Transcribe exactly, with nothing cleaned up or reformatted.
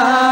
Allah.